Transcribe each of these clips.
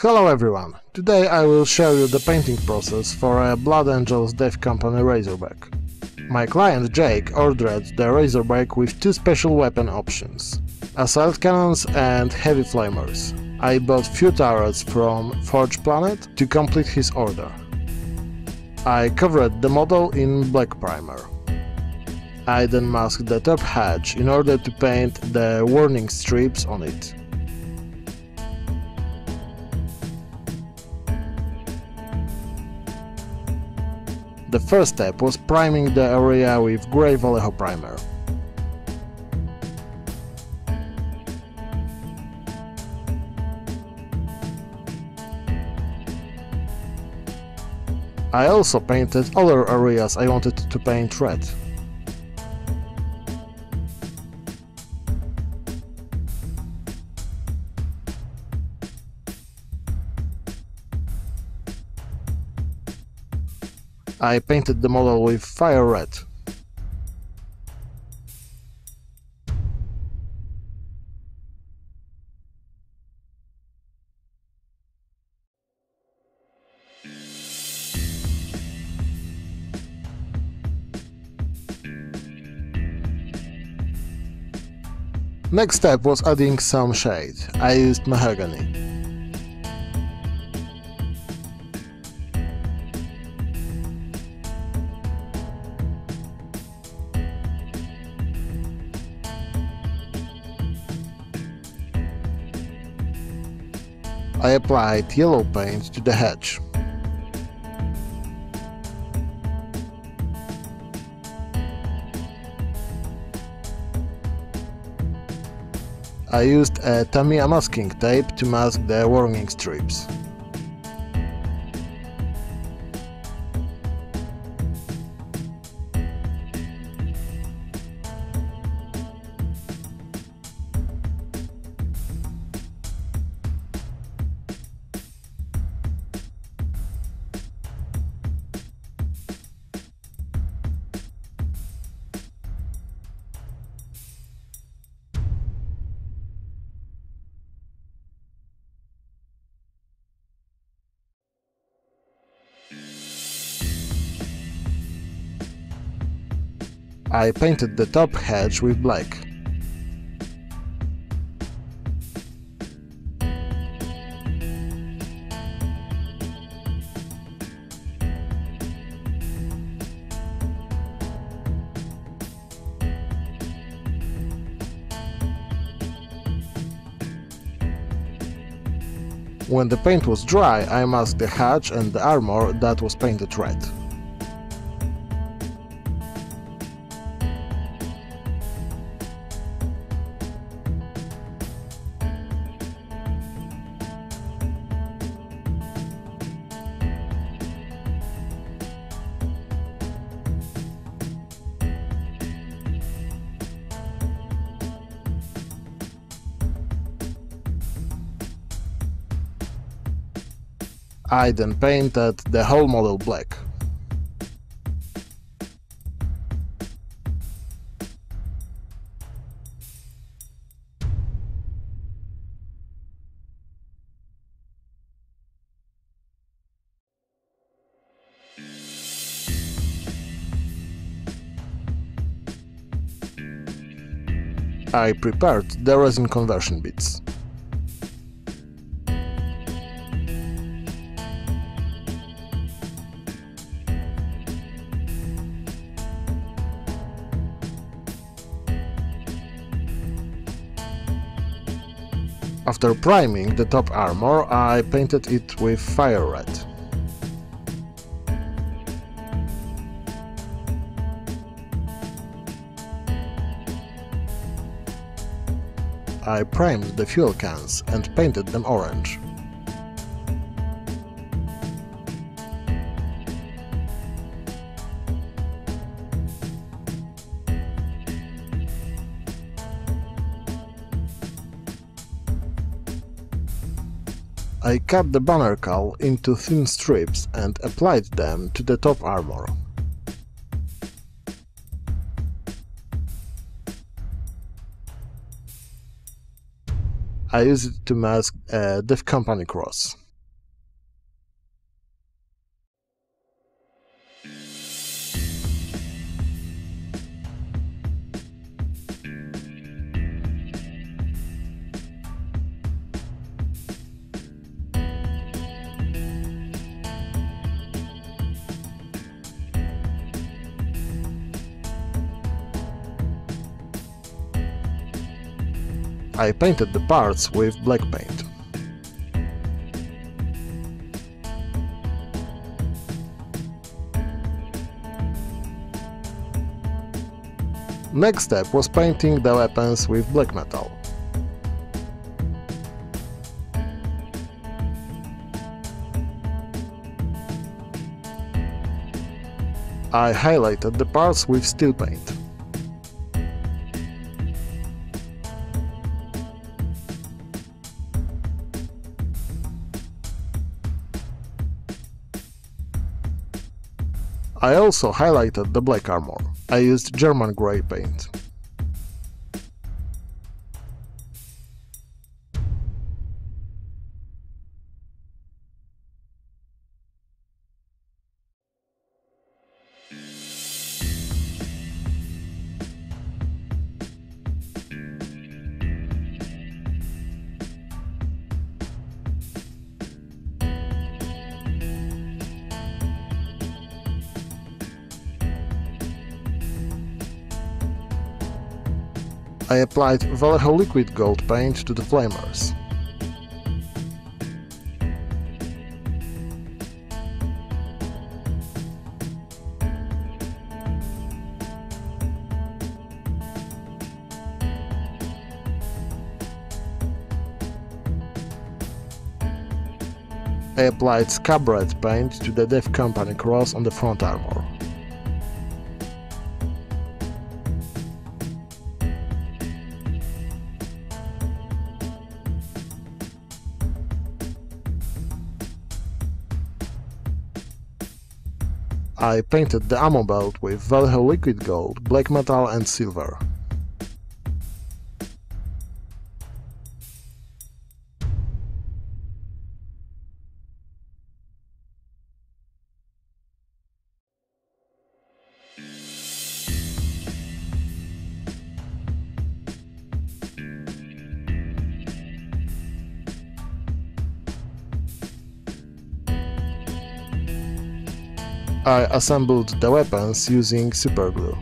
Hello everyone, today I will show you the painting process for a Blood Angels Death Company Razorback. My client Jake ordered the Razorback with two special weapon options, assault cannons and heavy flamers. I bought few turrets from Forge Planet to complete his order. I covered the model in black primer. I then masked the top hatch in order to paint the warning strips on it. The first step was priming the area with grey Vallejo primer. I also painted other areas I wanted to paint red. I painted the model with fire red. Next step was adding some shade. I used mahogany. I applied yellow paint to the hatch. I used a Tamiya masking tape to mask the warning strips. I painted the top hatch with black. When the paint was dry, I masked the hatch and the armor that was painted red. I then painted the whole model black. I prepared the resin conversion bits. After priming the top armor, I painted it with fire red. I primed the fuel cans and painted them orange. I cut the banner cowl into thin strips and applied them to the top armor. I used it to mask a Death Company cross. I painted the parts with black paint. Next step was painting the weapons with black metal. I highlighted the parts with steel paint. I also highlighted the black armor. I used German grey paint. I applied Vallejo Liquid Gold paint to the flamers. I applied Scarlet paint to the Death Company cross on the front armor. I painted the ammo belt with Vallejo Liquid Gold, black metal and silver. I assembled the weapons using superglue.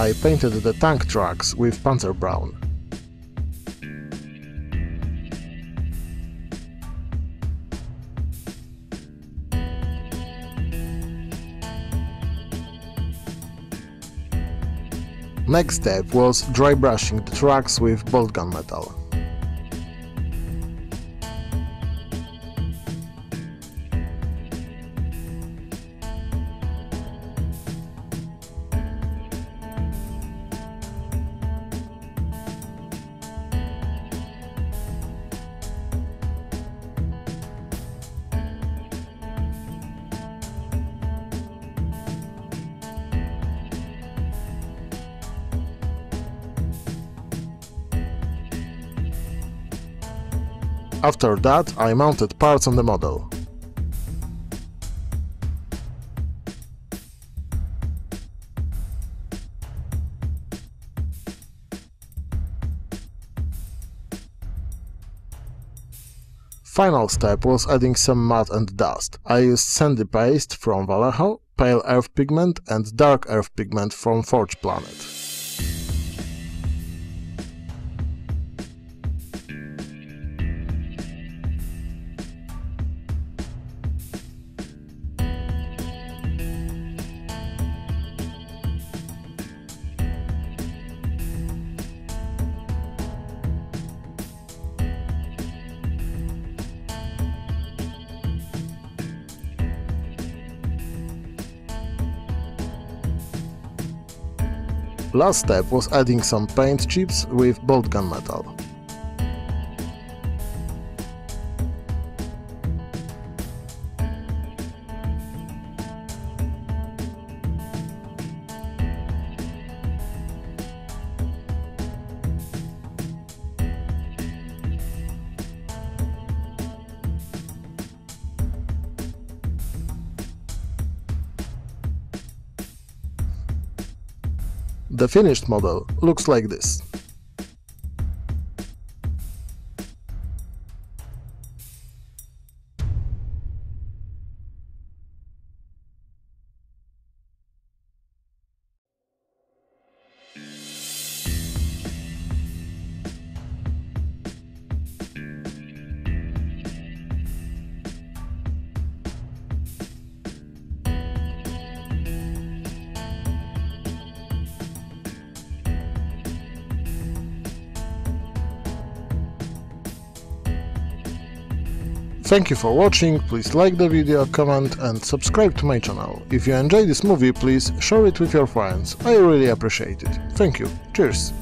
I painted the tank trucks with Panzer brown. Next step was dry brushing the trucks with bolt gun metal. After that, I mounted parts on the model. Final step was adding some mud and dust. I used sandy paste from Vallejo, pale earth pigment and dark earth pigment from Forge Planet. Last step was adding some paint chips with bolt gun metal. The finished model looks like this. Thank you for watching, please like the video, comment and subscribe to my channel. If you enjoyed this movie, please share it with your friends, I really appreciate it. Thank you, cheers!